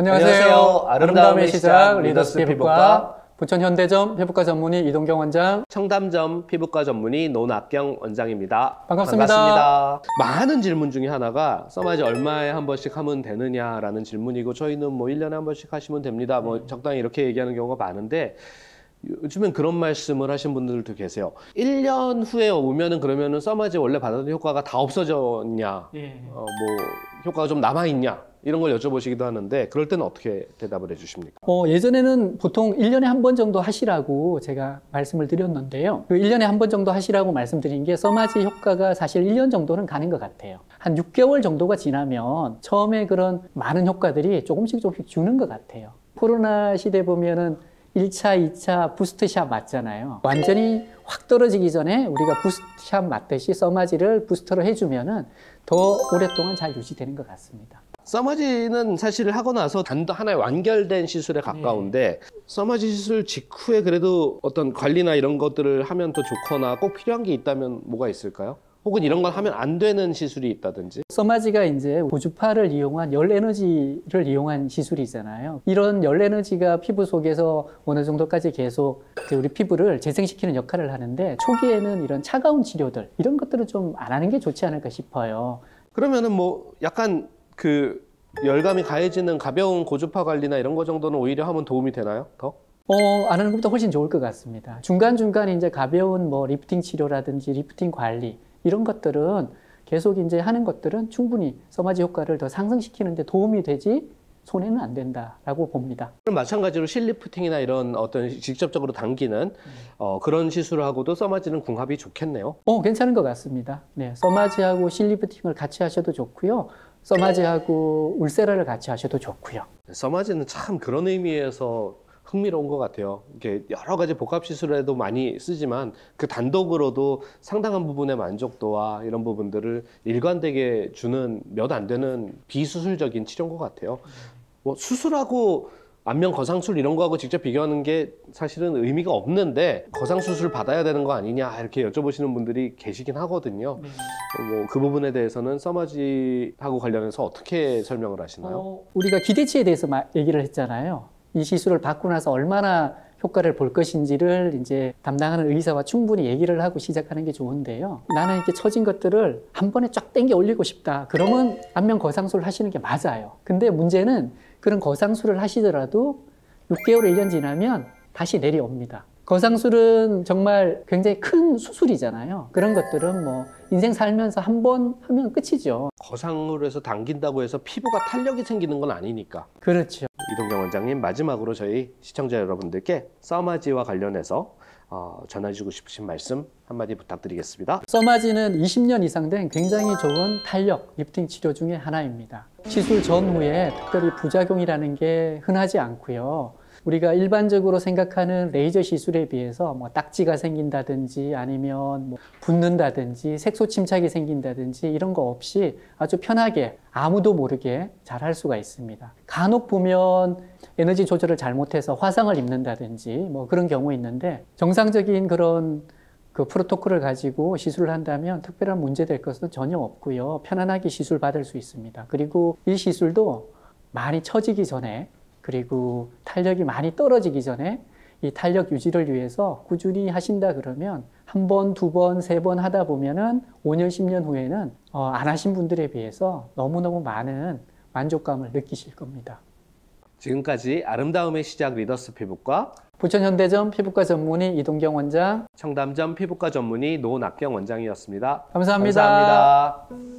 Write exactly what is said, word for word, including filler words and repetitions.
안녕하세요. 안녕하세요. 아름다움의 시작 리더스피부과 부천 현대점 피부과 전문의 이동경 원장, 청담점 피부과 전문의 노낙경 원장입니다. 반갑습니다. 반갑습니다. 많은 질문 중에 하나가 써마이즈 얼마에 한 번씩 하면 되느냐라는 질문이고, 저희는 뭐 일 년에 한 번씩 하시면 됩니다. 뭐 적당히 이렇게 얘기하는 경우가 많은데, 요즘엔 그런 말씀을 하신 분들도 계세요. 일 년 후에 오면은 그러면은 써마이즈 원래 받았던 효과가 다 없어졌냐, 예. 어, 뭐 효과가 좀 남아있냐, 이런 걸 여쭤보시기도 하는데, 그럴 때는 어떻게 대답을 해주십니까? 어, 예전에는 보통 일 년에 한 번 정도 하시라고 제가 말씀을 드렸는데요. 그 일 년에 한 번 정도 하시라고 말씀드린 게, 써마지 효과가 사실 일 년 정도는 가는 것 같아요. 한 육 개월 정도가 지나면 처음에 그런 많은 효과들이 조금씩 조금씩 주는 것 같아요. 코로나 시대 보면은 일 차, 이 차 부스트샷 맞잖아요. 완전히 확 떨어지기 전에 우리가 부스트샷 맞듯이 써마지를 부스터로 해주면은 더 오랫동안 잘 유지되는 것 같습니다. 써마지는 사실 하고 나서 단도 하나의 완결된 시술에 가까운데, 네. 써마지 시술 직후에 그래도 어떤 관리나 이런 것들을 하면 더 좋거나 꼭 필요한 게 있다면 뭐가 있을까요? 혹은 이런 걸 하면 안 되는 시술이 있다든지? 써마지가 이제 고주파를 이용한 열에너지를 이용한 시술이잖아요. 이런 열에너지가 피부 속에서 어느 정도까지 계속 우리 피부를 재생시키는 역할을 하는데, 초기에는 이런 차가운 치료들, 이런 것들은 좀 안 하는 게 좋지 않을까 싶어요. 그러면은 뭐 약간 그 열감이 가해지는 가벼운 고주파 관리나 이런 거 정도는 오히려 하면 도움이 되나요? 더? 어, 안 하는 것보다 훨씬 좋을 것 같습니다. 중간중간 이제 가벼운 뭐 리프팅 치료라든지 리프팅 관리, 이런 것들은 계속 이제 하는 것들은 충분히 써마지 효과를 더 상승시키는데 도움이 되지 손해는 안 된다라고 봅니다. 그럼 마찬가지로 실리프팅이나 이런 어떤 직접적으로 당기는 음. 어, 그런 시술하고도 써마지는 궁합이 좋겠네요. 어, 괜찮은 것 같습니다. 네, 써마지하고 실리프팅을 같이 하셔도 좋고요. 써마지하고 울세라를 같이 하셔도 좋고요. 써마지는 참 그런 의미에서 흥미로운 것 같아요. 이렇게 여러 가지 복합 시술에도 많이 쓰지만 그 단독으로도 상당한 부분의 만족도와 이런 부분들을 일관되게 주는 몇 안 되는 비수술적인 치료인 것 같아요. 뭐 수술하고 안면 거상술 이런 거하고 직접 비교하는 게 사실은 의미가 없는데, 거상수술 받아야 되는 거 아니냐 이렇게 여쭤보시는 분들이 계시긴 하거든요. 네. 뭐 그 부분에 대해서는 써마지하고 관련해서 어떻게 설명을 하시나요? 어, 우리가 기대치에 대해서 얘기를 했잖아요. 이 시술을 받고 나서 얼마나 효과를 볼 것인지를 이제 담당하는 의사와 충분히 얘기를 하고 시작하는 게 좋은데요. 나는 이렇게 처진 것들을 한 번에 쫙 땡겨 올리고 싶다. 그러면 안면 거상술을 하시는 게 맞아요. 근데 문제는 그런 거상술을 하시더라도 육 개월, 일 년 지나면 다시 내려옵니다. 거상술은 정말 굉장히 큰 수술이잖아요. 그런 것들은 뭐 인생 살면서 한 번 하면 끝이죠. 거상으로 해서 당긴다고 해서 피부가 탄력이 생기는 건 아니니까. 그렇죠. 이동경 원장님, 마지막으로 저희 시청자 여러분들께 써마지와 관련해서 어, 전해주고 싶으신 말씀 한마디 부탁드리겠습니다. 써마지는 이십 년 이상 된 굉장히 좋은 탄력 리프팅 치료 중에 하나입니다. 시술 전후에 특별히 부작용이라는 게 흔하지 않고요. 우리가 일반적으로 생각하는 레이저 시술에 비해서 뭐 딱지가 생긴다든지 아니면 뭐 붓는다든지 색소 침착이 생긴다든지 이런 거 없이 아주 편하게 아무도 모르게 잘 할 수가 있습니다. 간혹 보면 에너지 조절을 잘못해서 화상을 입는다든지 뭐 그런 경우 있는데, 정상적인 그런 그 프로토콜을 가지고 시술을 한다면 특별한 문제 될 것은 전혀 없고요. 편안하게 시술 받을 수 있습니다. 그리고 이 시술도 많이 처지기 전에, 그리고 탄력이 많이 떨어지기 전에 이 탄력 유지를 위해서 꾸준히 하신다 그러면 한 번, 두 번, 세 번 하다 보면은 오 년, 십 년 후에는 어, 안 하신 분들에 비해서 너무너무 많은 만족감을 느끼실 겁니다. 지금까지 아름다움의 시작 리더스 피부과 부천현대점 피부과 전문의 이동경 원장, 청담점 피부과 전문의 노낙경 원장이었습니다. 감사합니다. 감사합니다.